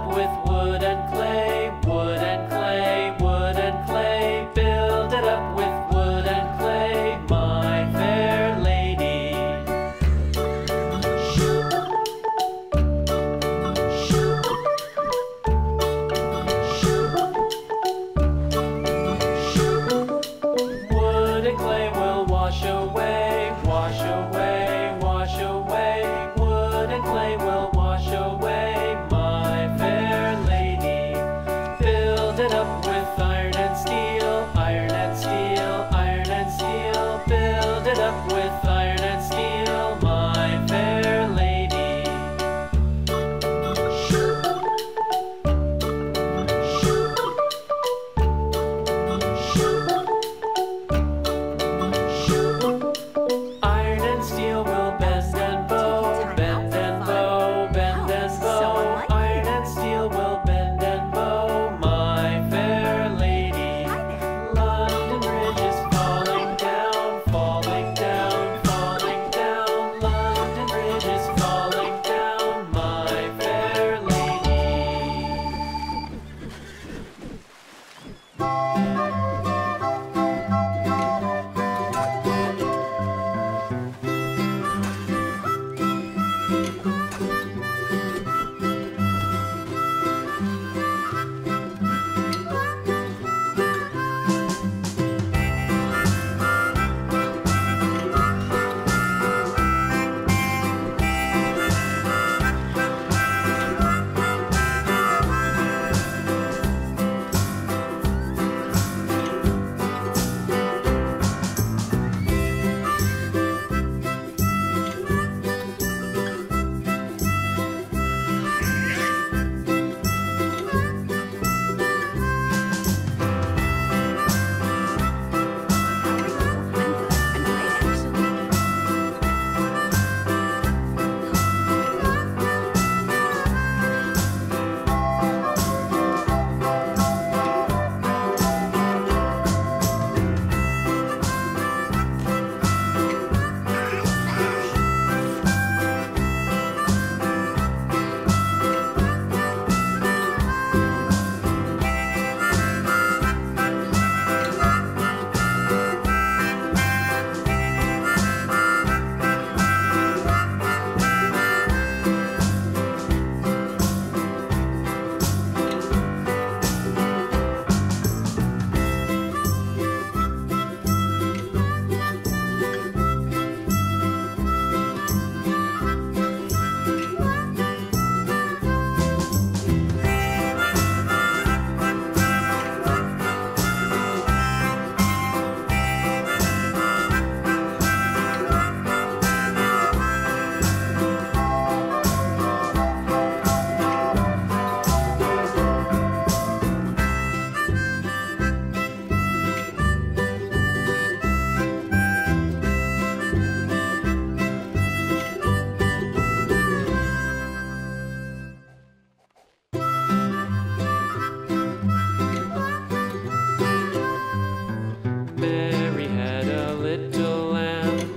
up with wood and clay, wood and clay, wood and clay. Build it up with wood and clay, my fair lady. Shoop, shoop, shoop, shoop. Wood and clay will wash away, wash away, wash away. Wood and clay will wash away. Mary had a little lamb,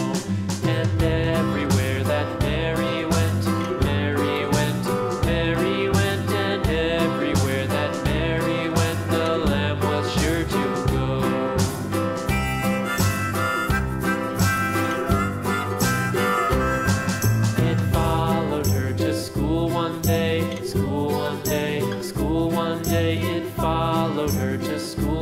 And everywhere that Mary went, Mary went, Mary went. And everywhere that Mary went, the lamb was sure to go. It followed her to school. School one day, it followed her to school.